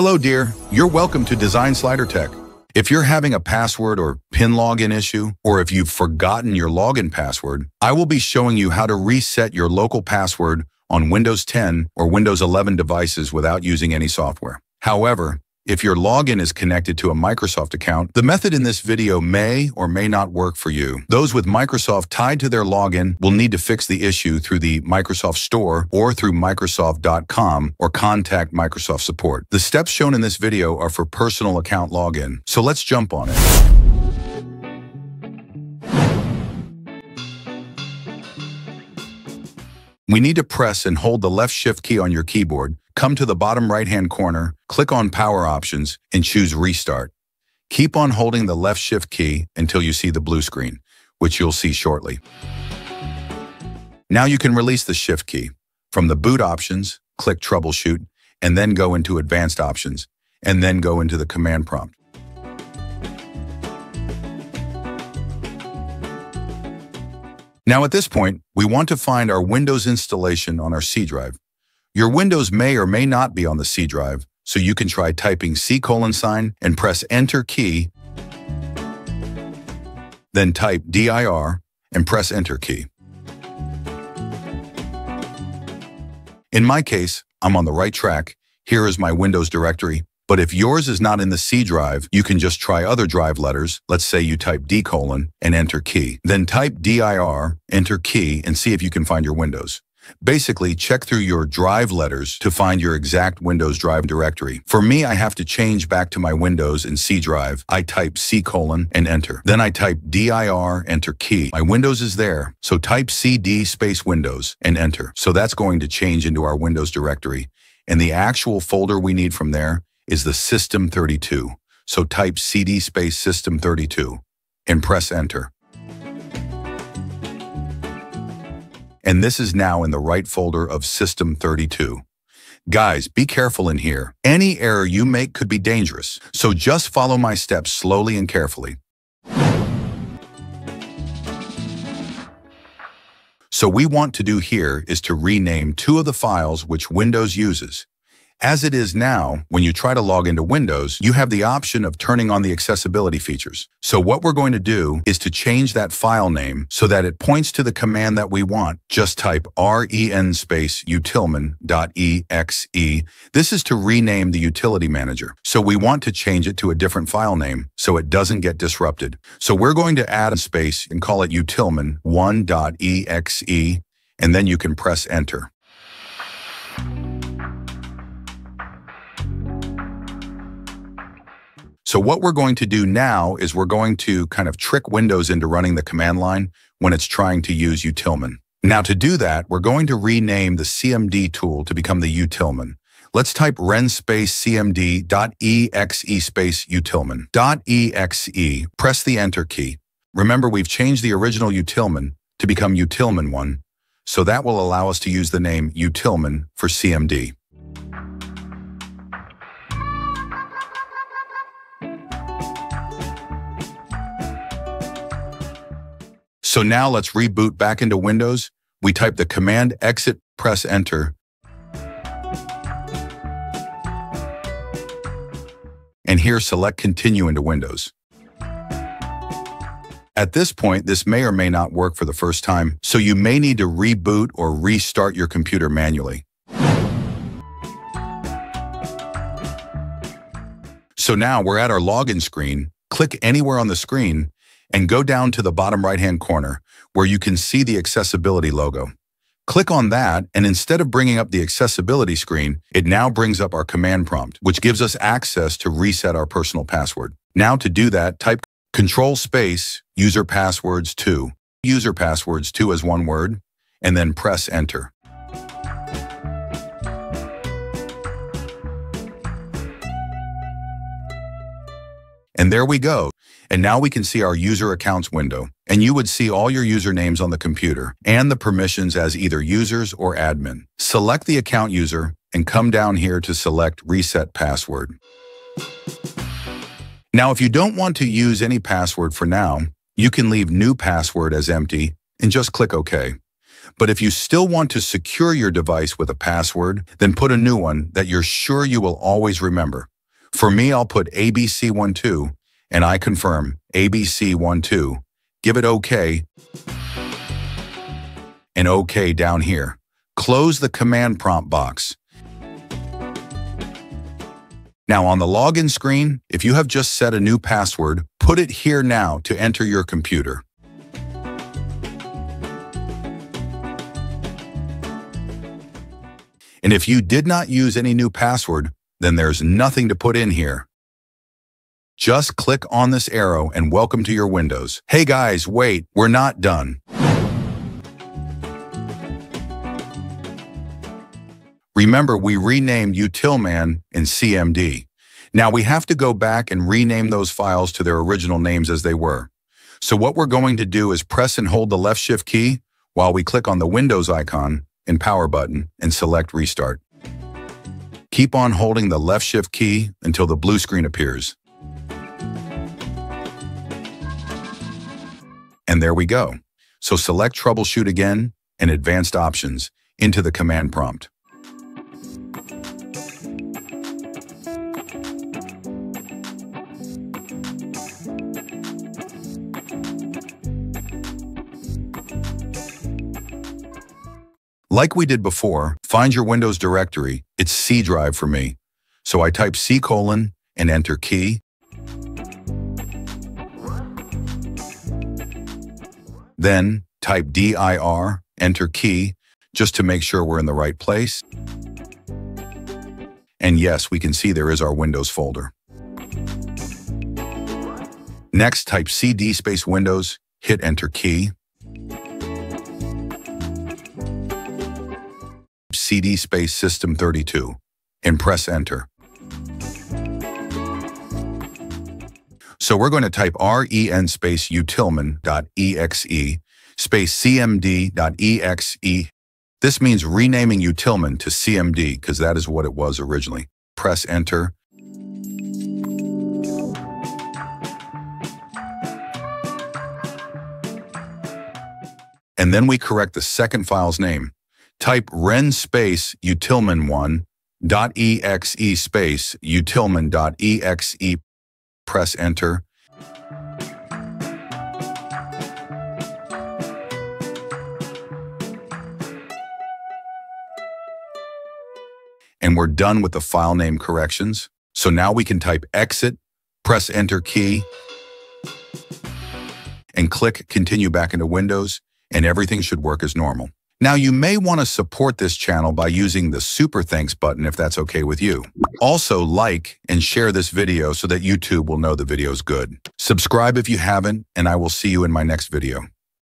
Hello, dear. You're welcome to Design Slider Tech. If you're having a password or PIN login issue, or if you've forgotten your login password, I will be showing you how to reset your local password on Windows 10 or Windows 11 devices without using any software. However, if your login is connected to a Microsoft account, the method in this video may or may not work for you. Those with Microsoft tied to their login will need to fix the issue through the Microsoft Store or through Microsoft.com or contact Microsoft support. The steps shown in this video are for personal account login, so let's jump on it. We need to press and hold the left shift key on your keyboard, come to the bottom right-hand corner, click on Power Options, and choose Restart. Keep on holding the left shift key until you see the blue screen, which you'll see shortly. Now you can release the shift key. From the boot options, click Troubleshoot, and then go into Advanced Options, and then go into the command prompt. Now at this point, we want to find our Windows installation on our C drive. Your Windows may or may not be on the C drive, so you can try typing C:\ and press Enter key, then type DIR and press Enter key. In my case, I'm on the right track. Here is my Windows directory, but if yours is not in the C drive, you can just try other drive letters. Let's say you type D: and Enter key, then type DIR, Enter key, and see if you can find your Windows. Basically, check through your drive letters to find your exact Windows drive directory. For me, I have to change back to my Windows in C drive. I type C: and Enter. Then I type DIR, Enter key. My Windows is there, so type CD Windows and Enter. So that's going to change into our Windows directory. And the actual folder we need from there is the SYSTEM32. So type CD System32 and press Enter. And this is now in the right folder of System32. Guys, be careful in here. Any error you make could be dangerous, so just follow my steps slowly and carefully. So we want to do here is to rename two of the files which Windows uses. As it is now, when you try to log into Windows, you have the option of turning on the accessibility features. So what we're going to do is to change that file name so that it points to the command that we want. Just type ren utilman.exe. This is to rename the utility manager. So we want to change it to a different file name so it doesn't get disrupted. So we're going to add a space and call it utilman1.exe, and then you can press Enter. So what we're going to do now is we're going to kind of trick Windows into running the command line when it's trying to use Utilman. Now to do that, we're going to rename the CMD tool to become the Utilman. Let's type ren cmd.exe utilman.exe, press the Enter key. Remember, we've changed the original Utilman to become Utilman1, so that will allow us to use the name Utilman for CMD. So now let's reboot back into Windows. We type the command exit, press Enter. And here select Continue into Windows. At this point, this may or may not work for the first time, so you may need to reboot or restart your computer manually. So now we're at our login screen. Click anywhere on the screen and go down to the bottom right-hand corner where you can see the accessibility logo. Click on that, and instead of bringing up the accessibility screen, it now brings up our command prompt, which gives us access to reset our personal password. Now to do that, type Control-user passwords2, user passwords2 as one word, and then press Enter. And there we go. And now we can see our user accounts window, and you would see all your usernames on the computer and the permissions as either users or admin. Select the account user and come down here to select Reset Password. Now, if you don't want to use any password for now, you can leave New Password as empty and just click OK. But if you still want to secure your device with a password, then put a new one that you're sure you will always remember. For me, I'll put ABC12, and I confirm ABC12. Give it OK, and OK down here. Close the command prompt box. Now on the login screen, if you have just set a new password, put it here now to enter your computer. And if you did not use any new password, then there's nothing to put in here. Just click on this arrow and welcome to your Windows. Hey guys, wait, we're not done. Remember, we renamed Utilman and CMD. Now we have to go back and rename those files to their original names as they were. So what we're going to do is press and hold the left shift key while we click on the Windows icon and power button and select restart. Keep on holding the left shift key until the blue screen appears. And there we go. So select troubleshoot again and advanced options into the command prompt. Like we did before, find your Windows directory. It's C drive for me. So I type C: and enter key. Then type DIR, enter key, just to make sure we're in the right place. And yes, we can see there is our Windows folder. Next, type CD space Windows, hit enter key. CD space SYSTEM32 and press enter. So we're going to type REN space Utilman.exe space CMD.exe. This means renaming Utilman to CMD because that is what it was originally. Press enter. And then we correct the second file's name. Type ren space utilman1.exe space utilman.exe, press enter. And we're done with the file name corrections. So now we can type exit, press enter key, and click continue back into Windows, and everything should work as normal. Now, you may want to support this channel by using the Super Thanks button if that's okay with you. Also, like and share this video so that YouTube will know the video's good. Subscribe if you haven't, and I will see you in my next video.